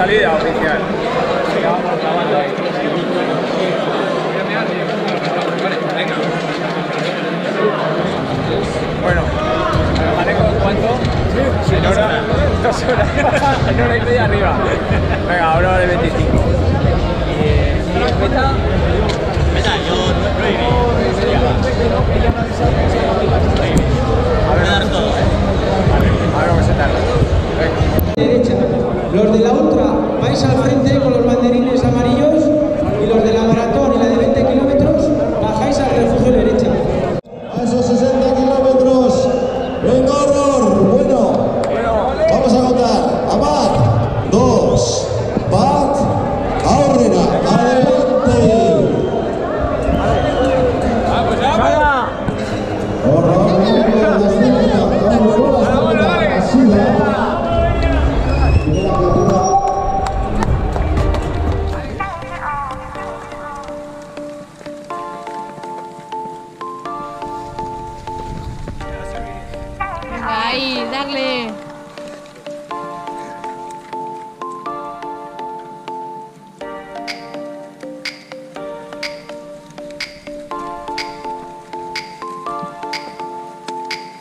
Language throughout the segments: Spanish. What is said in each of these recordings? salida oficial. Bueno, ¿vale con cuánto? Sí, en hora, 2 horas, en hora y media arriba. Venga, 1:25. ¿Meta? Meta, yo no iré. A ver, a ver cómo se tarda. Derecha. Los de la ultra vais al frente con los banderines amarillos y los de la maratón y la de 20 kilómetros bajáis al refugio derecha. A esos 60 kilómetros. ¡Venga, horror! Bueno, vamos a contar. Abad, 2, Pat, Aurrera, adelante. Ahí, dale.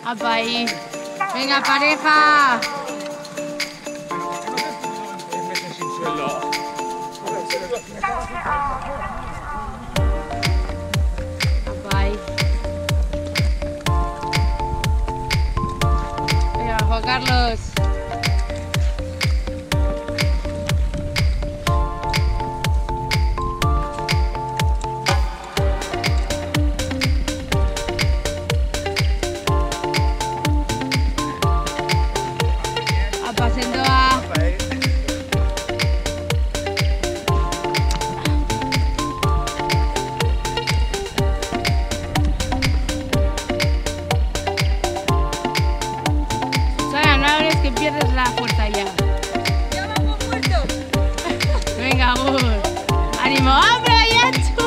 Apa ahí. Venga, pareja. Carlos. Apacendo a... Pierdes la puerta ya. ¡Ya vamos muertos! Venga, amor. ¡Ánimo! ¡Hombre, ya tú!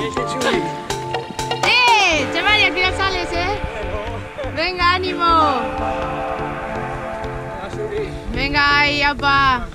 ¡Eh! Chaval, y al final sales, ¿eh? Venga, ánimo. Venga, ahí, apa.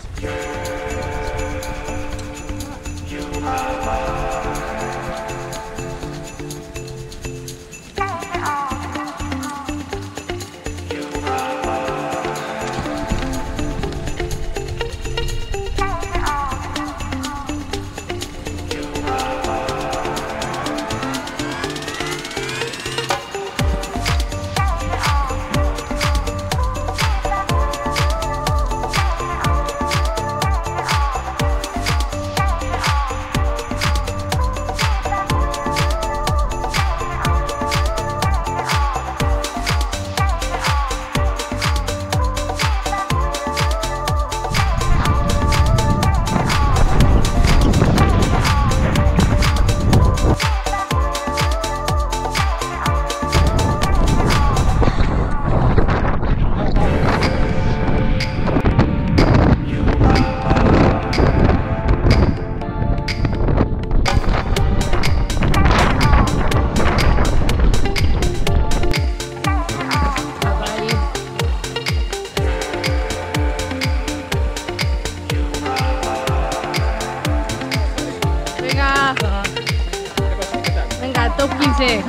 Venga, top 15.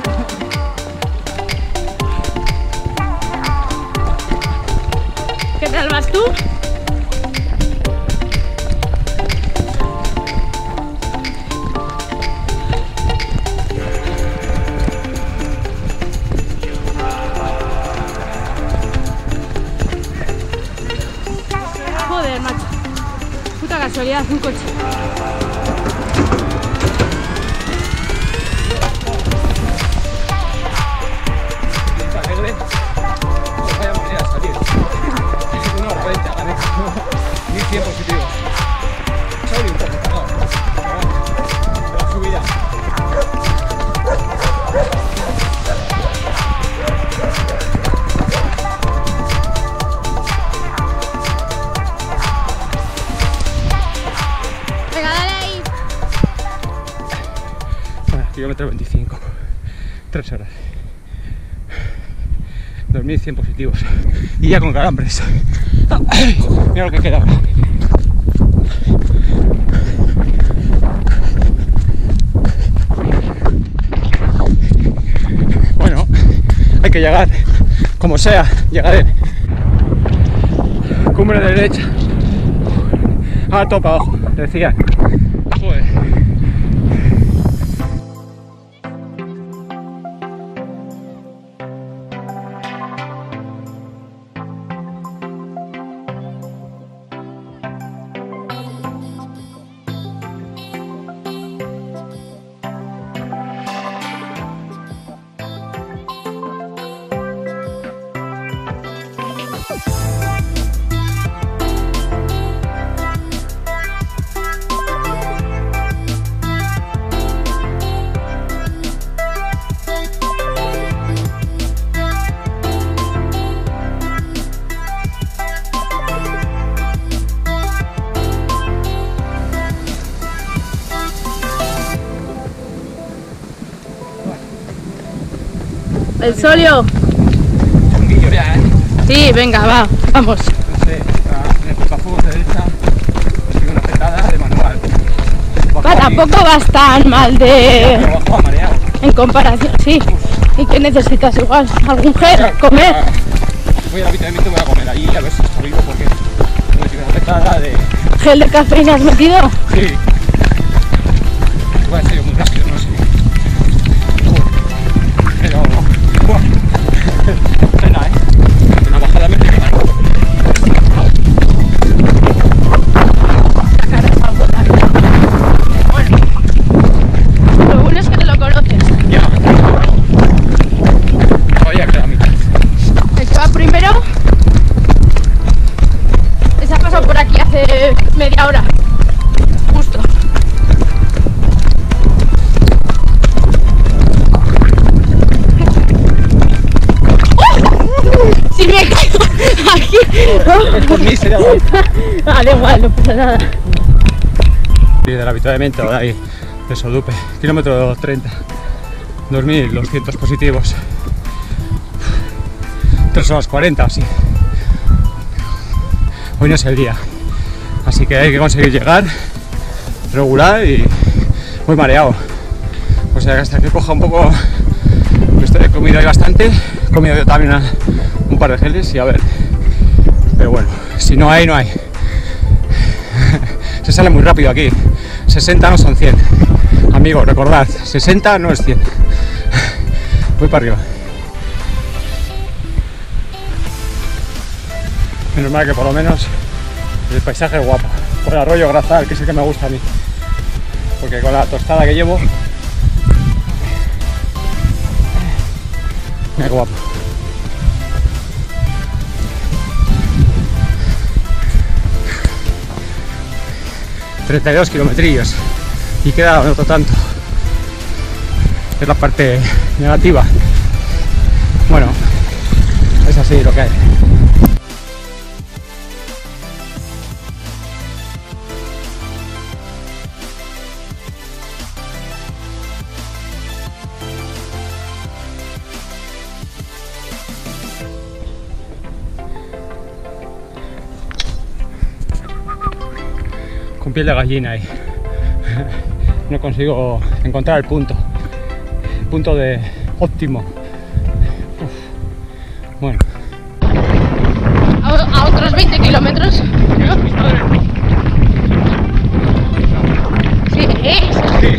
¿Qué tal vas tú? Joder, macho. Puta casualidad, un coche. Kilómetro 25, 3 horas, 2100 positivos y ya con calambres. Mira lo que queda ahora. hay que llegar, como sea, llegaré. Cumbre de derecha, alto para abajo, decían. Joder. El solio. Fundillo ya, ¿eh? Sí, venga, va, vamos. No sé, en el cortafuegos de derecha, consigo una petada de manual. Va, tampoco vas tan mal de... Pero bajo amareado. En comparación, sí. Uf. ¿Y qué necesitas igual? ¿Algún gel? ¿Comer? Voy al habitamiento, voy a comer allí, a ver si está vivo, porque no me sirve una petada de... ¿Gel de cafeína has metido? Sí. Bueno, en serio, muy rápido, no sé. Frena, en la bajada me he quedado. Bueno, lo bueno es que te lo conoces. Ya. Oye, que la mitad. El que va primero se ha pasado por aquí hace media hora. Justo. Aquí. Vale, igual, no pasa nada. Y del habituamiento de ahí, de Sodupe, kilómetro 30, 2200 positivos, 3 horas 40 así. Hoy no es el día, así que hay que conseguir llegar regular y muy mareado. O sea, hasta que coja un poco, he comido ahí bastante, he comido yo también un par de geles y a ver. Pero bueno, si no hay, no hay. Se sale muy rápido aquí. 60 no son 100. Amigos, recordad, 60 no es 100. Voy para arriba. Menos mal que por lo menos el paisaje es guapo. Por el arroyo Grazal, que es el que me gusta a mí. Porque con la tostada que llevo... Mira qué guapo. ...32 kilometrillos... ...y queda otro tanto... ...es la parte negativa... ...bueno... ...es así lo que hay... piel de gallina y no consigo encontrar el punto de óptimo. Uf. Bueno, a otros 20 kilómetros, ¿no? Sí, sí.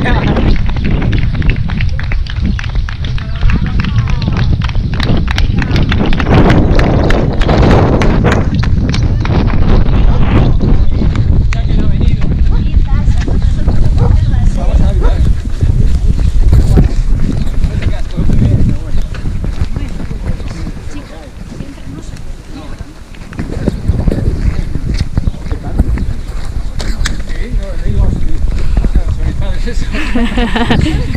Se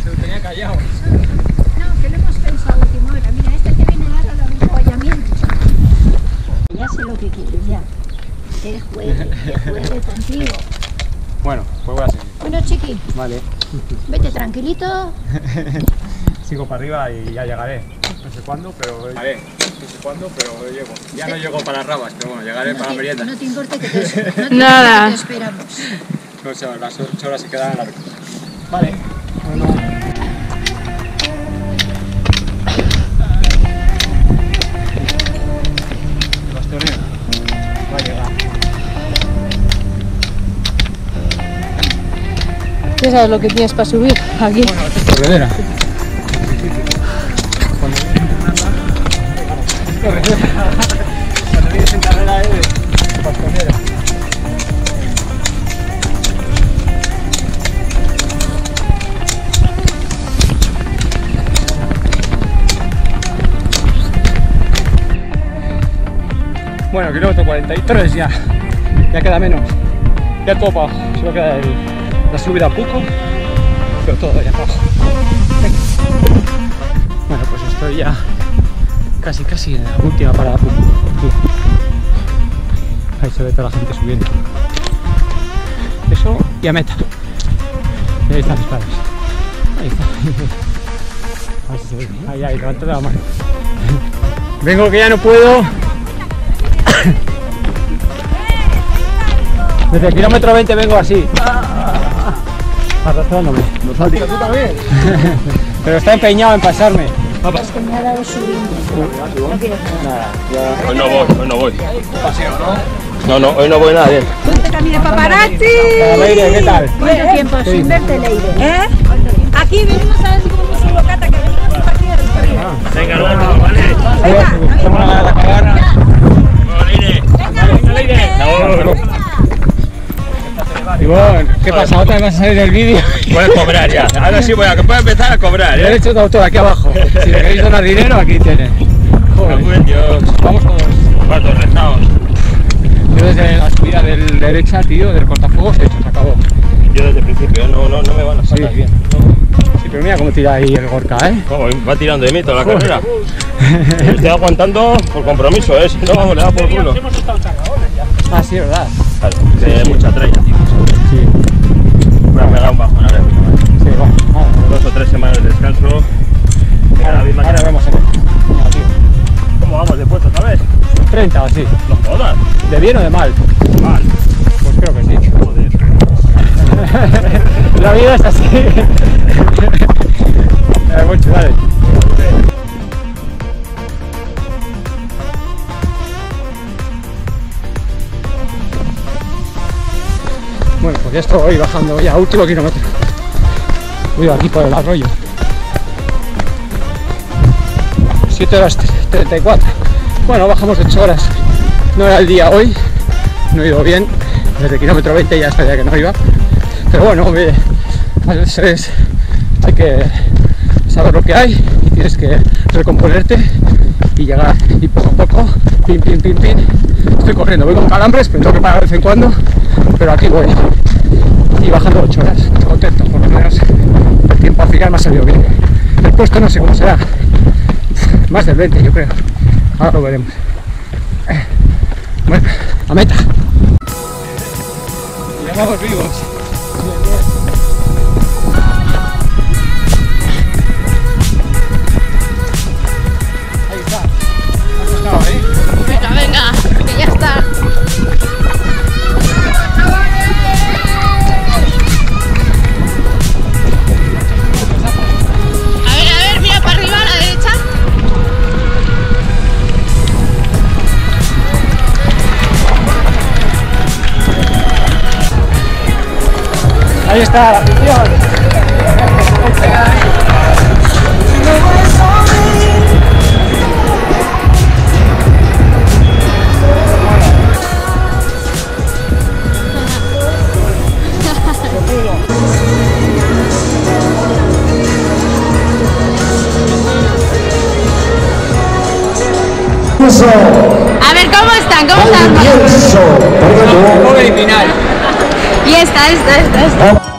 lo tenía callado. No, que lo hemos pensado a última hora. Mira, este que viene ahora lo acompañamiento. Ya sé lo que quieres, ya. Que juegue contigo. Bueno, pues voy a seguir. Bueno, chiqui. Vale. Vete tranquilito. Sigo para arriba y ya llegaré. No sé cuándo, pero... Llegaré. No sé cuándo, pero llego. Ya no llego para las Rabas, pero bueno, llegaré para la merienda. No te importa que te... Nada. Te esperamos. No sé, las 8 horas se quedan en la recta. Vale. Bueno. Ya sabes lo que tienes para subir aquí. Bueno, es corredera. Cuando vienes en carrera eres pastelera. Bueno, kilómetro 43 ya. Ya queda menos. Ya todo abajo. Solo queda la subida poco, pero todo ya abajo. Bueno, pues estoy ya casi en la última parada. Ahí se ve toda la gente subiendo. Eso y a meta. Y ahí están los padres. Ahí está. A ver si se ve. Ahí, levanta la mano. Vengo que ya no puedo. Desde el kilómetro 20 vengo así. Arrastrándome. ¿Lo saltas tú también? Pero está empeñado en pasarme. Pues me ha dado subiendo. No quiero nada. Hoy no voy. Paseo, ¿no? No, hoy no voy nada bien. Ponte camino paparazzi. Leire, ¿qué tal? ¿Cuánto tiempo sin verte, Leire? ¿Eh? Aquí venimos a ver si comemos un bocata, que venimos a un partido de recorrido. Venga, luego, ¿vale? Venga, somos una de las cavernas. Venga, Leire. Y bueno, ¿qué pasa? ¿Otra vez vas a salir del vídeo? Voy a cobrar ya. Ahora sí voy a empezar a cobrar. ¿Eh? Derecho de autor aquí abajo. Si le queréis donar dinero, aquí tiene. Joder, Dios. Vamos todos. Cuatro restados. Yo desde la subida del derecha, tío, del cortafuegos, eso se acabó. Yo desde el principio, no me van a sacar. Sí, sí, pero mira cómo tira ahí el Gorka, ¿eh? Cómo, va tirando de mí toda la carrera. Estoy aguantando por compromiso, ¿eh? Si no, vamos, le da por culo. Hemos estado cargadores ya. Ah, sí, ¿verdad? Claro, sí. Mucha traya, tío. Sí. Bueno, me da un bajón ahora. Sí, vamos. 2 o 3 semanas de descanso. Ahora vamos en el. ¿Cómo vamos de puesto, sabes? 30 o así. ¿Los jodas? ¿De bien o de mal? Mal. Pues creo que sí. Joder. La vida es así. Muy chula. Bueno, pues ya estoy bajando ya, último kilómetro. Voy aquí por el arroyo. 7 horas 34. Bueno, bajamos 8 horas. No era el día hoy. No he ido bien. Desde el kilómetro 20 ya sabía que no iba. Pero bueno, a veces hay que saber lo que hay. Y tienes que recomponerte y llegar. Y poco a poco, pin. Estoy corriendo, voy con calambres, pero tengo que parar de vez en cuando. Pero aquí voy y bajando 8 horas, contento, por lo menos el tiempo al final me ha salido bien. El puesto no sé cómo será, más del 20 yo creo, ahora lo veremos. Bueno, a meta. Llegamos vivos. Ahí está, ha costado, ¿eh? Venga, que ya está. Ahí está la afición. A ver, ¿cómo están? Vamos a eliminar. Y esta.